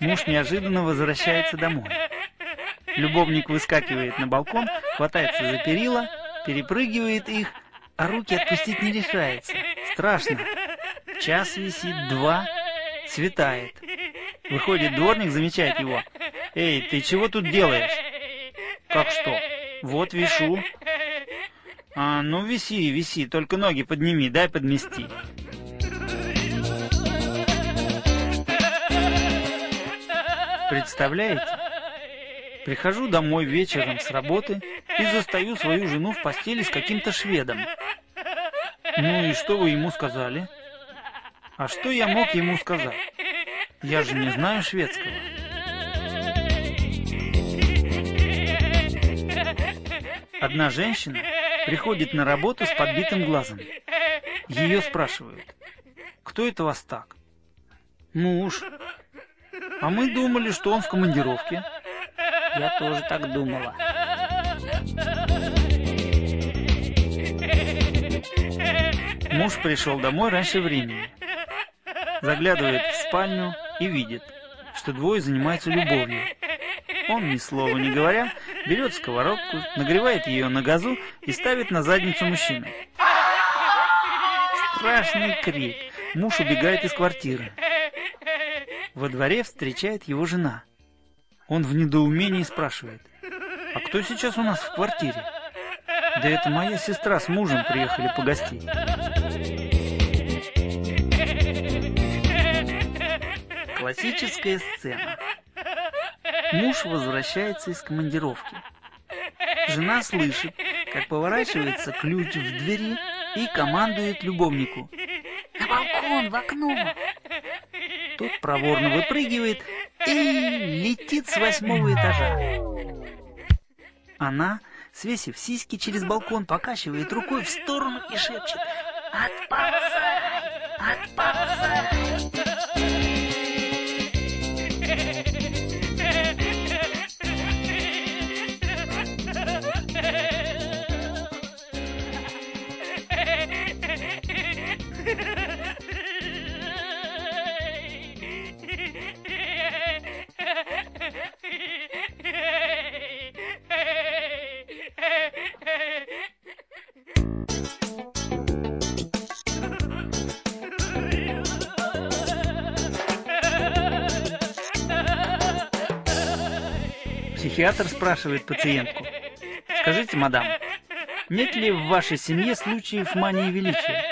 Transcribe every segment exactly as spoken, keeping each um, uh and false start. Муж неожиданно возвращается домой. Любовник выскакивает на балкон, хватается за перила, перепрыгивает их, а руки отпустить не решается. Страшно. Час висит, два, светает. Выходит дворник, замечает его. «Эй, ты чего тут делаешь?» «Как что?» «Вот вишу». «А, ну виси, виси, только ноги подними, дай подмести». Представляете? Прихожу домой вечером с работы и застаю свою жену в постели с каким-то шведом. Ну и что вы ему сказали? А что я мог ему сказать? Я же не знаю шведского. Одна женщина приходит на работу с подбитым глазом. Ее спрашивают: кто это вас так? Муж. А мы думали, что он в командировке. Я тоже так думала. Муж пришел домой раньше времени. Заглядывает в спальню и видит, что двое занимаются любовью. Он, ни слова не говоря, берет сковородку, нагревает ее на газу и ставит на задницу мужчины. Страшный крик. Муж убегает из квартиры. Во дворе встречает его жена. Он в недоумении спрашивает: «А кто сейчас у нас в квартире?» «Да это моя сестра с мужем приехали погостить». Классическая сцена. Муж возвращается из командировки. Жена слышит, как поворачивается ключ в двери и командует любовнику: «На балкон, в окно!» Тот проворно выпрыгивает и летит с восьмого этажа. Она, свесив сиськи через балкон, покачивает рукой в сторону и шепчет: «Отползай! Отползай!» Психиатр спрашивает пациентку: «Скажите, мадам, нет ли в вашей семье случаев мании величия?»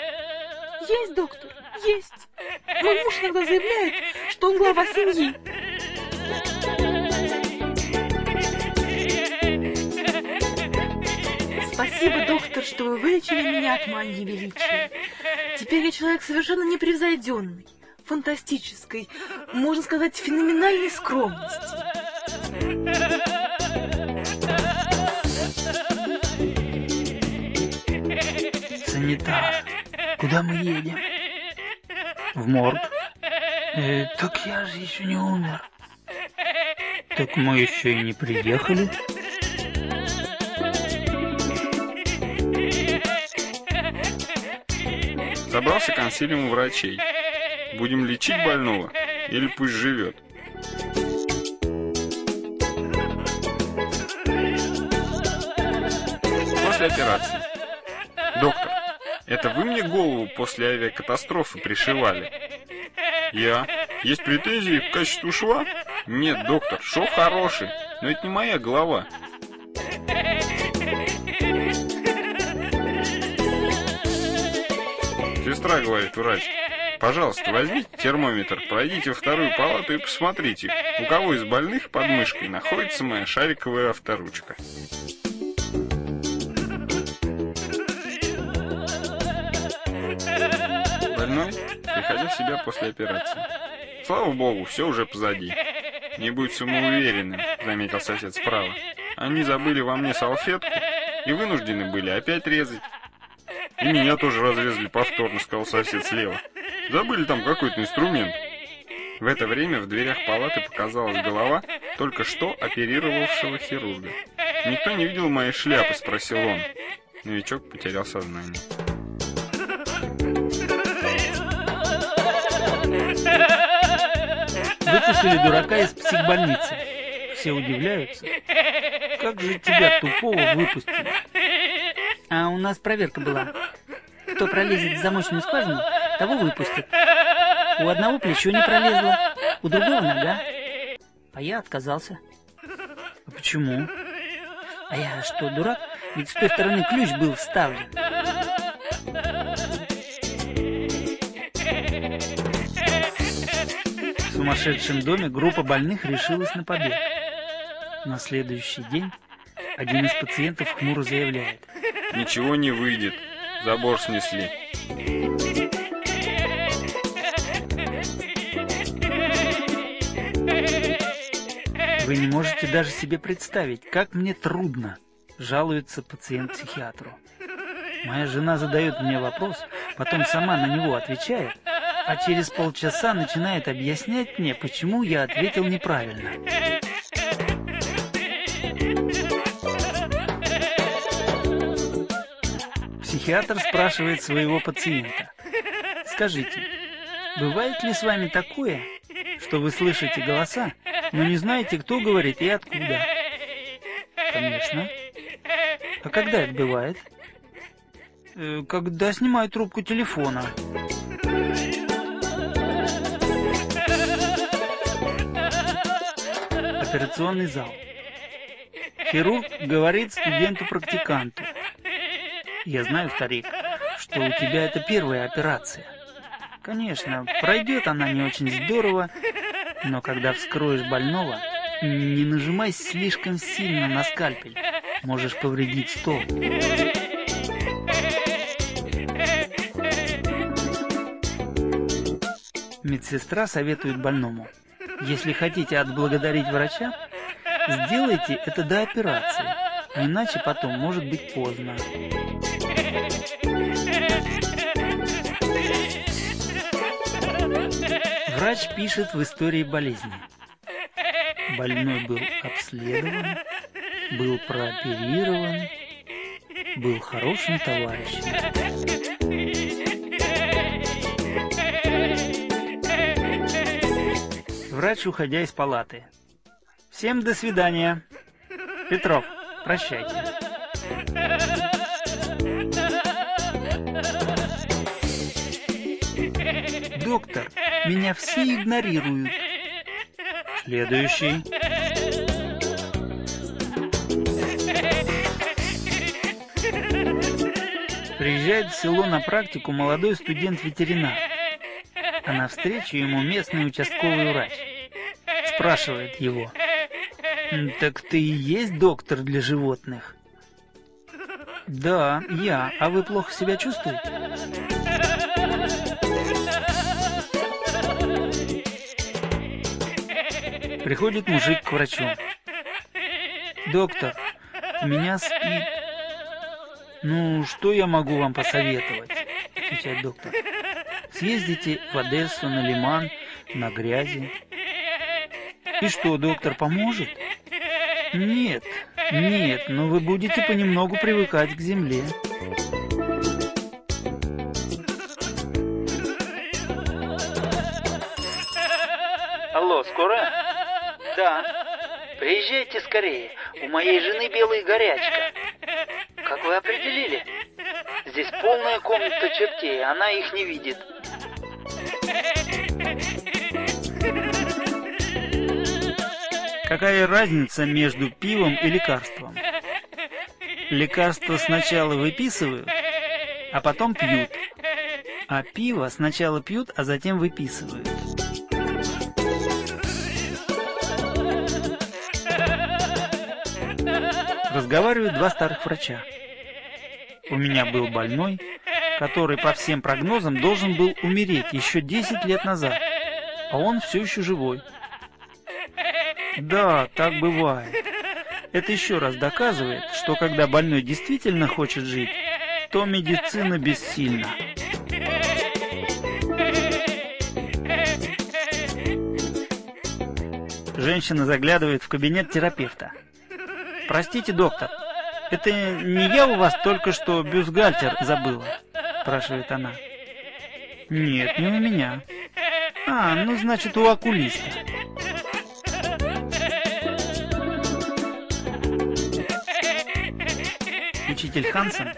«Есть, доктор, есть. Мой муж иногда заявляет, что он глава семьи». «Спасибо, доктор, что вы вылечили меня от мании величия. Теперь я человек совершенно непревзойденный, фантастической, можно сказать, феноменальной скромности». «Санитар, куда мы едем?» «В морг». Э, «Так я же еще не умер». «Так мы еще и не приехали». Собрался консилиум врачей. Будем лечить больного или пусть живет? После операции. «Доктор, это вы мне голову после авиакатастрофы пришивали?» «Я. Есть претензии к качеству шва?» «Нет, доктор, шов хороший, но это не моя голова». «Сестра, — говорит врач, — пожалуйста, возьмите термометр, пройдите во вторую палату и посмотрите, у кого из больных под мышкой находится моя шариковая авторучка». мной, приходя в себя после операции. Слава богу, все уже позади. Не будь самоуверенным, заметил сосед справа. Они забыли во мне салфетку и вынуждены были опять резать. И меня тоже разрезали повторно, сказал сосед слева. Забыли там какой-то инструмент. В это время в дверях палаты показалась голова только что оперировавшего хирурга. «Никто не видел моей шляпы?» — спросил он. Новичок потерял сознание. Выпустили дурака из психбольницы. Все удивляются. Как же тебя, тупого, выпустили? А у нас проверка была. Кто пролезет в замочную скважину, того выпустят. У одного плечо не пролезло, у другого нога. А я отказался. А почему? А я что, дурак? Ведь с той стороны ключ был вставлен. В сумасшедшем доме группа больных решилась на побег. На следующий день один из пациентов хмуро заявляет. Ничего не выйдет, забор снесли. Вы не можете даже себе представить, как мне трудно, жалуется пациент психиатру. Моя жена задает мне вопрос, потом сама на него отвечает, а через полчаса начинает объяснять мне, почему я ответил неправильно. Психиатр спрашивает своего пациента. Скажите, бывает ли с вами такое, что вы слышите голоса, но не знаете, кто говорит и откуда? Конечно. А когда это бывает? Э, когда снимаю трубку телефона. Операционный зал. Хирург говорит студенту-практиканту. Я знаю, старик, что у тебя это первая операция. Конечно, пройдет она не очень здорово, но когда вскроешь больного, не нажимай слишком сильно на скальпель. Можешь повредить стол. Медсестра советует больному. Если хотите отблагодарить врача, сделайте это до операции, а иначе потом может быть поздно. Врач пишет в истории болезни. Больной был обследован, был прооперирован, был хорошим товарищем. Врач, уходя из палаты. Всем до свидания. Петров, прощайте. Доктор, меня все игнорируют. Следующий. Приезжает в село на практику молодой студент-ветеринар. А навстречу ему местный участковый врач. Спрашивает его. Так ты и есть доктор для животных? Да, я. А вы плохо себя чувствуете? Приходит мужик к врачу. Доктор, у меня спит. Ну, что я могу вам посоветовать? Отвечает доктор. Съездите в Одессу, на лиман, на грязи. И что, доктор поможет? Нет, нет, но вы будете понемногу привыкать к земле. Алло, скоро? Да. Приезжайте скорее. У моей жены белая горячка. Как вы определили? Здесь полная комната чертей, она их не видит. Какая разница между пивом и лекарством? Лекарство сначала выписывают, а потом пьют. А пиво сначала пьют, а затем выписывают. Разговаривают два старых врача. У меня был больной, который по всем прогнозам должен был умереть еще десять лет назад, а он все еще живой. Да, так бывает. Это еще раз доказывает, что когда больной действительно хочет жить, то медицина бессильна. Женщина заглядывает в кабинет терапевта. «Простите, доктор, это не я у вас только что бюстгальтер забыла?» – спрашивает она. «Нет, не у меня». «А, ну значит, у окулиста». Учитель Хансен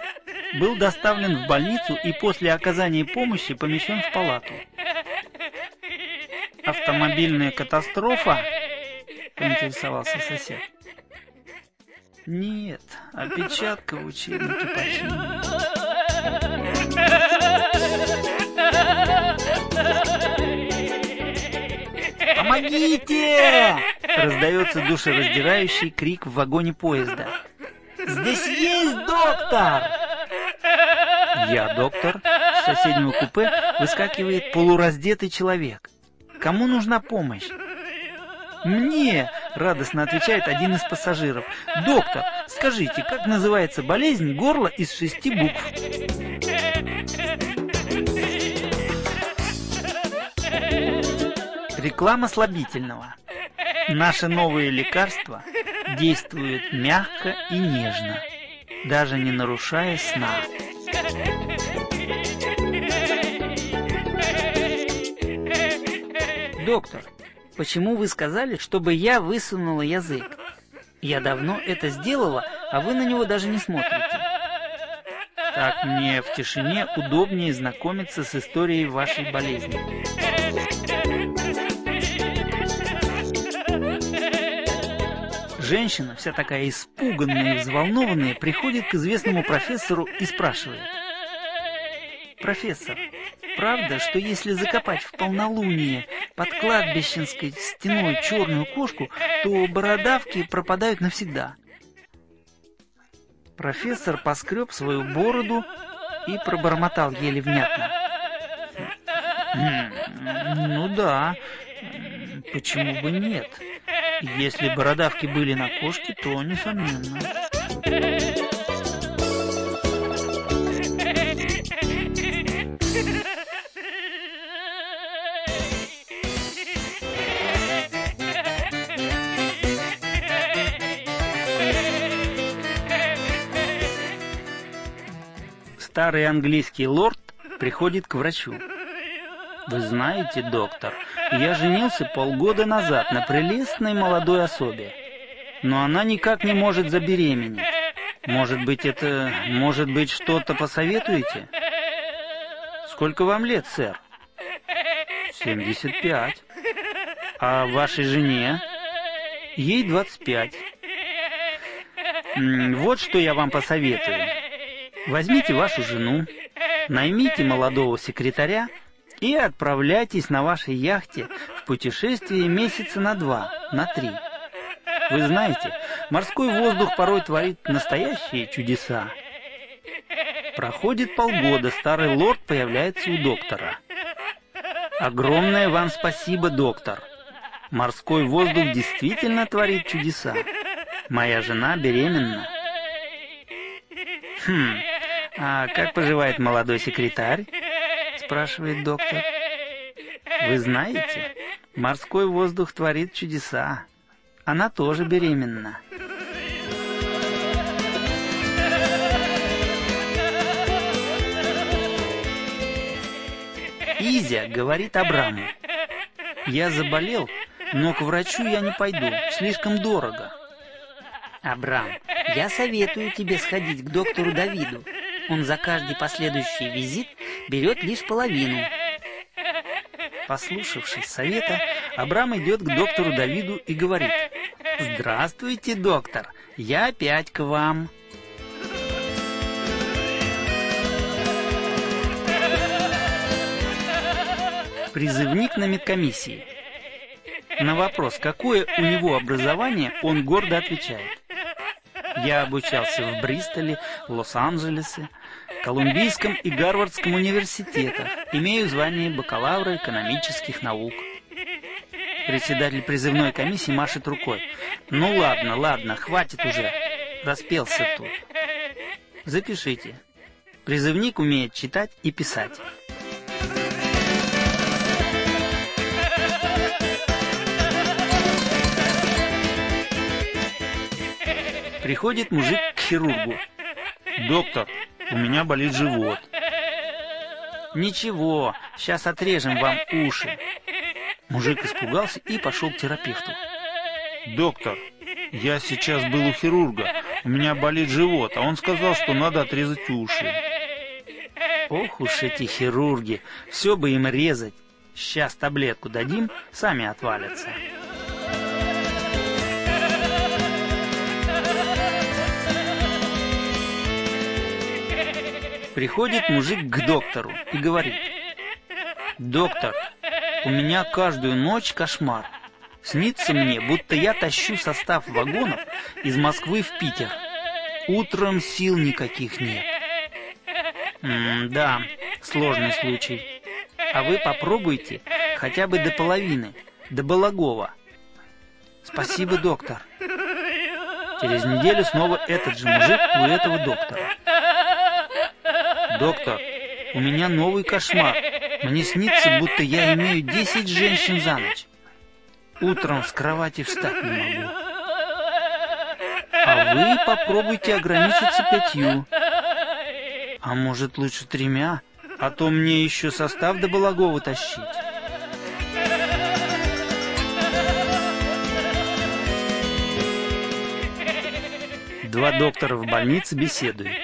был доставлен в больницу и после оказания помощи помещен в палату. «Автомобильная катастрофа?» – поинтересовался сосед. «Нет, опечатка в учебнике починена». «Помогите!» – раздается душераздирающий крик в вагоне поезда. «Здесь есть доктор!» «Я доктор!» С соседнего купе выскакивает полураздетый человек. «Кому нужна помощь?» «Мне!» – радостно отвечает один из пассажиров. «Доктор, скажите, как называется болезнь горла из шести букв?» Реклама слабительного. Наши новые лекарства действуют мягко и нежно, даже не нарушая сна. «Доктор, почему вы сказали, чтобы я высунула язык? Я давно это сделала, а вы на него даже не смотрите». «Так мне в тишине удобнее знакомиться с историей вашей болезни». Женщина, вся такая испуганная и взволнованная, приходит к известному профессору и спрашивает. «Профессор, правда, что если закопать в полнолуние под кладбищенской стеной черную кошку, то бородавки пропадают навсегда?» Профессор поскреб свою бороду и пробормотал еле внятно. «Ну да, почему бы нет? Если бородавки были на кошке, то несомненно». Старый английский лорд приходит к врачу. «Вы знаете, доктор, я женился полгода назад на прелестной молодой особе, но она никак не может забеременеть. Может быть, это... может быть, что-то посоветуете?» «Сколько вам лет, сэр?» «семьдесят пять». «А вашей жене?» «Ей двадцать пять». «Вот что я вам посоветую. Возьмите вашу жену, наймите молодого секретаря и отправляйтесь на вашей яхте в путешествие месяца на два, на три. Вы знаете, морской воздух порой творит настоящие чудеса». Проходит полгода, старый лорд появляется у доктора. «Огромное вам спасибо, доктор. Морской воздух действительно творит чудеса. Моя жена беременна». «Хм, а как поживает молодой секретарь?» — спрашивает доктор. «Вы знаете, морской воздух творит чудеса. Она тоже беременна». Изя говорит Абраму: «Я заболел, но к врачу я не пойду, слишком дорого». «Абрам, я советую тебе сходить к доктору Давиду. Он за каждый последующий визит берет лишь половину». Послушавшись совета, Абрам идет к доктору Давиду и говорит: «Здравствуйте, доктор, я опять к вам». Призывник на медкомиссии. На вопрос, какое у него образование, он гордо отвечает: Я обучался в Бристоле, Лос-Анджелесе, Колумбийском и Гарвардском университетах. Имею звание бакалавра экономических наук. Председатель призывной комиссии машет рукой. Ну ладно, ладно, хватит уже. Распелся тут. Запишите. Призывник умеет читать и писать. Приходит мужик к хирургу. «Доктор, у меня болит живот». «Ничего, сейчас отрежем вам уши». Мужик испугался и пошел к терапевту. «Доктор, я сейчас был у хирурга, у меня болит живот, а он сказал, что надо отрезать уши». «Ох уж эти хирурги, все бы им резать. Сейчас таблетку дадим, сами отвалятся». Приходит мужик к доктору и говорит: «Доктор, у меня каждую ночь кошмар. Снится мне, будто я тащу состав вагонов из Москвы в Питер. Утром сил никаких нет». М да, сложный случай. А вы попробуйте хотя бы до половины, до Балагова. Спасибо, доктор. Через неделю снова этот же мужик у этого доктора. «Доктор, у меня новый кошмар. Мне снится, будто я имею десять женщин за ночь. Утром с кровати встать не могу». «А вы попробуйте ограничиться пятью. А может, лучше тремя? А то мне еще состав до Балагова тащить». Два доктора в больнице беседуют.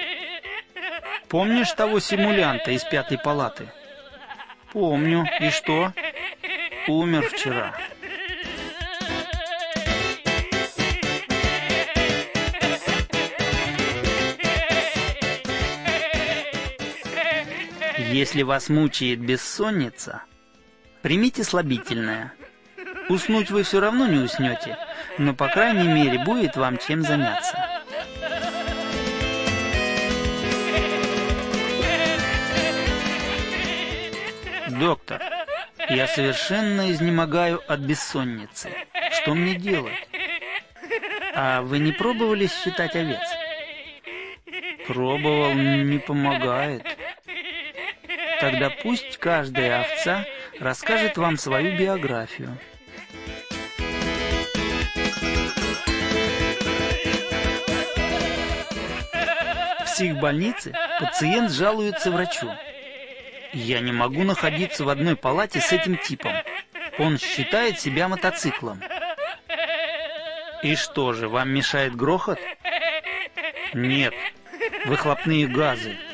«Помнишь того симулянта из пятой палаты?» «Помню. И что?» «Умер вчера». Если вас мучает бессонница, примите слабительное. Уснуть вы все равно не уснете, но, по крайней мере, будет вам чем заняться. «Доктор, я совершенно изнемогаю от бессонницы. Что мне делать?» «А вы не пробовали считать овец?» «Пробовал, не помогает». «Тогда пусть каждая овца расскажет вам свою биографию». В психбольнице пациент жалуется врачу. «Я не могу находиться в одной палате с этим типом. Он считает себя мотоциклом». «И что же, вам мешает грохот?» «Нет, выхлопные газы».